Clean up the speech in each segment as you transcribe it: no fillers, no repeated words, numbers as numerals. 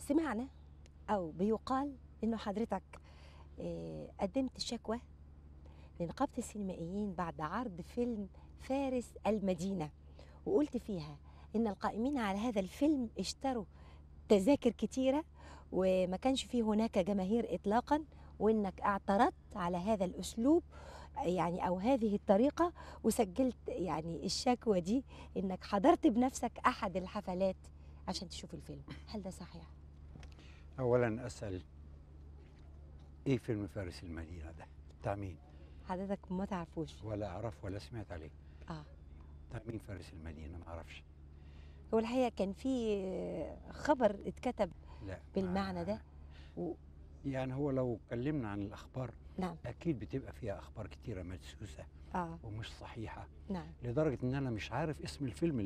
سمعنا أو بيقال إنه حضرتك قدمت شكوى لنقابة السينمائيين بعد عرض فيلم فارس المدينة، وقلت فيها إن القائمين على هذا الفيلم اشتروا تذاكر كتيرة وما كانش فيه هناك جماهير إطلاقا، وإنك اعترضت على هذا الأسلوب يعني أو هذه الطريقة، وسجلت يعني الشكوى دي إنك حضرت بنفسك أحد الحفلات عشان تشوف الفيلم. هل ده صحيح؟ أولا أسأل إيه فيلم فارس المدينة ده؟ بتاع مين؟ حضرتك ما تعرفوش؟ ولا أعرف ولا سمعت عليه. بتاع مين فارس المدينة؟ ما أعرفش. هو الحقيقة كان في خبر اتكتب بالمعنى ده يعني هو لو اتكلمنا عن الأخبار نعم. أكيد بتبقى فيها أخبار كتيرة مدسوسة ومش صحيحة نعم. لدرجة إن أنا مش عارف اسم الفيلم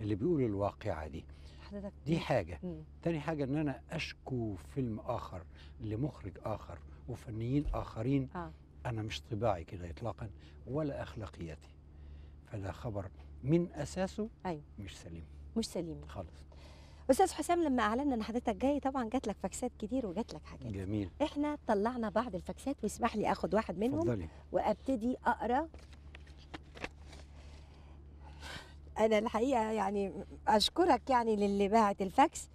اللي بيقول الواقعة دي حضرتك. دي حاجة. تاني حاجة إن أنا أشكو فيلم آخر لمخرج آخر وفنيين آخرين أنا مش طباعي كده إطلاقا ولا أخلاقياتي، فده خبر من أساسه أيوه. مش سليم، مش سليم خالص. أستاذ حسام، لما أعلنا إن حضرتك جاي طبعا جات لك فاكسات كتير وجات لك حاجات جميل. إحنا طلعنا بعض الفاكسات واسمح لي آخد واحد منهم. اتفضلي. وأبتدي أقرأ. أنا الحقيقة يعني أشكرك يعني للي باعت الفاكس،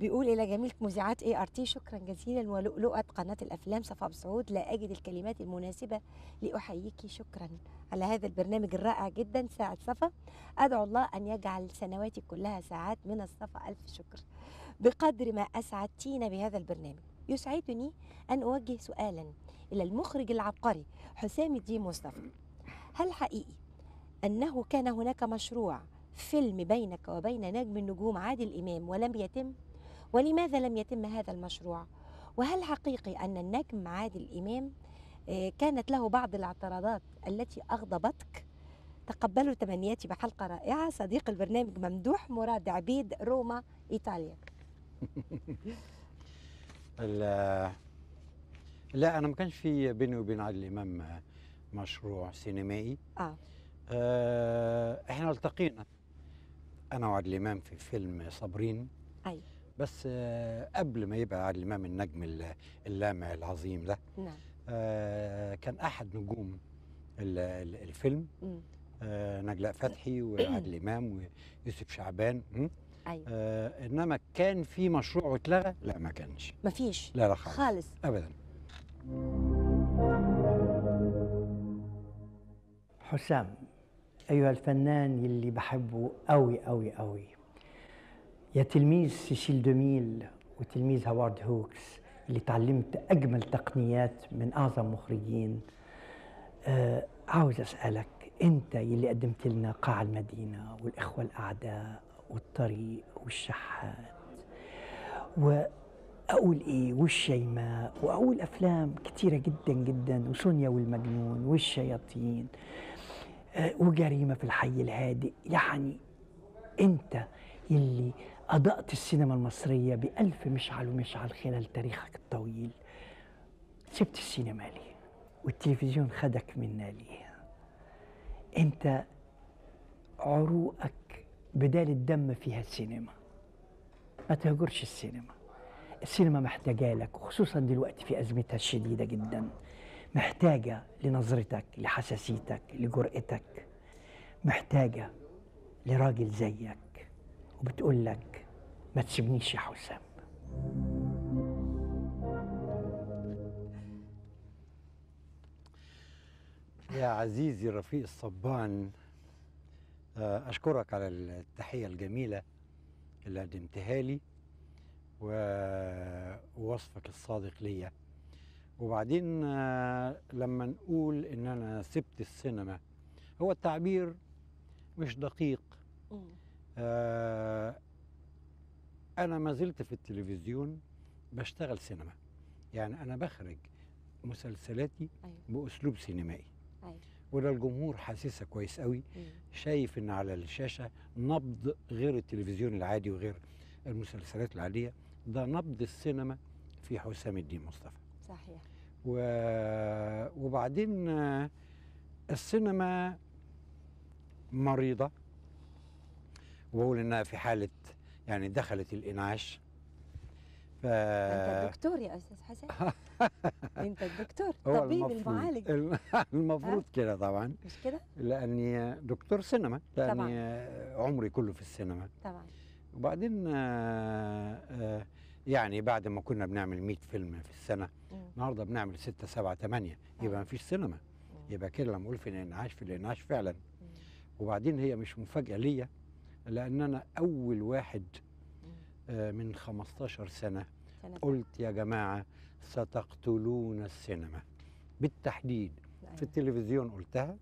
بيقول إلى جميل مذيعات أي آر تي شكرا جزيلا ولؤلؤة قناة الأفلام صفاء بسعود، لا أجد الكلمات المناسبة لأحييكي، شكرا على هذا البرنامج الرائع جدا ساعة صفا، أدعو الله أن يجعل سنواتي كلها ساعات من الصفا، ألف شكر بقدر ما أسعدتينا بهذا البرنامج. يسعدني أن أوجه سؤالا إلى المخرج العبقري حسام الدين مصطفى، هل حقيقي أنه كان هناك مشروع فيلم بينك وبين نجم النجوم عادل إمام ولم يتم؟ ولماذا لم يتم هذا المشروع؟ وهل حقيقي أن النجم عادل إمام كانت له بعض الاعتراضات التي أغضبتك؟ تقبلوا تمنياتي بحلقة رائعة، صديق البرنامج ممدوح مراد عبيد، روما، إيطاليا. لا أنا ما كانش في بيني وبين عادل إمام مشروع سينمائي. إحنا التقينا أنا وعادل إمام في فيلم صابرين. أيوه. بس قبل ما يبقى عادل إمام النجم اللامع العظيم ده نعم. كان أحد نجوم الفيلم نجلاء فتحي وعادل إمام ويوسف شعبان أيوة. إنما كان في مشروع واتلغى؟ لا ما كانش، ما فيش، لا خالص أبدا. حسام أيها الفنان اللي بحبه قوي قوي قوي، يا تلميذ سيشيل دوميل وتلميذ هوارد هوكس اللي تعلمت أجمل تقنيات من أعظم مخرجين، عاوز أسألك أنت اللي قدمت لنا قاع المدينة والإخوة الأعداء والطريق والشحات وأقول إيه والشيماء وأقول أفلام كتيرة جدا جدا وسونيا والمجنون والشياطين وجريمة في الحي الهادئ، يعني أنت اللي أضاءت السينما المصرية بألف مشعل ومشعل خلال تاريخك الطويل، سبت السينما ليه؟ والتلفزيون خدك منا ليه؟ أنت عروقك بدال الدم فيها السينما، ما تهجرش السينما، السينما محتاجة لك، وخصوصا دلوقتي في أزمتها الشديدة جدا، محتاجة لنظرتك، لحساسيتك، لجرأتك، محتاجة لراجل زيك، وبتقول لك ما تسيبنيش يا حسام. يا عزيزي رفيق الصبان، أشكرك على التحية الجميلة اللي قدمتها لي ووصفك الصادق ليا. وبعدين لما نقول إن أنا سبت السينما، هو التعبير مش دقيق. أنا ما زلت في التلفزيون بشتغل سينما، يعني أنا بخرج مسلسلاتي أيوة. بأسلوب سينمائي أيوة. وده الجمهور حاسسها كويس قوي، شايف إن على الشاشة نبض غير التلفزيون العادي وغير المسلسلات العادية، ده نبض السينما في حسام الدين مصطفى. صحيح. وبعدين السينما مريضة، وأقول إنها في حالة يعني دخلت الإنعاش، انت الدكتور يا استاذ حسام. انت الدكتور طبيب المعالج. المفروض كده طبعا، مش كده؟ لاني دكتور سينما، لاني طبعاً عمري كله في السينما طبعا. وبعدين يعني بعد ما كنا بنعمل 100 فيلم في السنه، النهارده بنعمل 6 7 8، يبقى ما فيش سينما، يبقى كده لما اقول في الانعاش في الانعاش فعلا. وبعدين هي مش مفاجاه ليا، لان انا اول واحد من 15 سنة قلت يا جماعة ستقتلون السينما بالتحديد. في التلفزيون قلتها،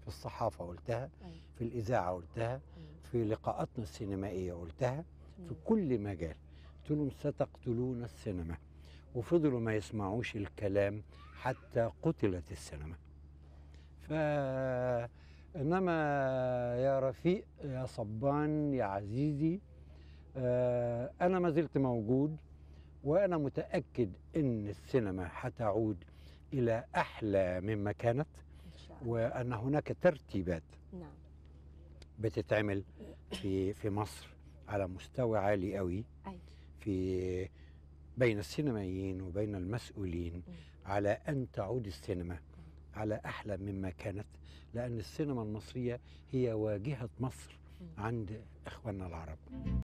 في الصحافة قلتها، في الإذاعة قلتها، في لقاءاتنا السينمائية قلتها، في كل مجال قلت لهم ستقتلون السينما، وفضلوا ما يسمعوش الكلام حتى قتلت السينما. فإنما يا رفيق يا صبان يا عزيزي، أنا ما زلت موجود، وأنا متأكد إن السينما هتعود إلى أحلى مما كانت، وأن هناك ترتيبات بتتعمل في مصر على مستوى عالي قوي في بين السينمائيين وبين المسؤولين، على أن تعود السينما على أحلى مما كانت، لأن السينما المصرية هي واجهة مصر عند إخواننا العرب.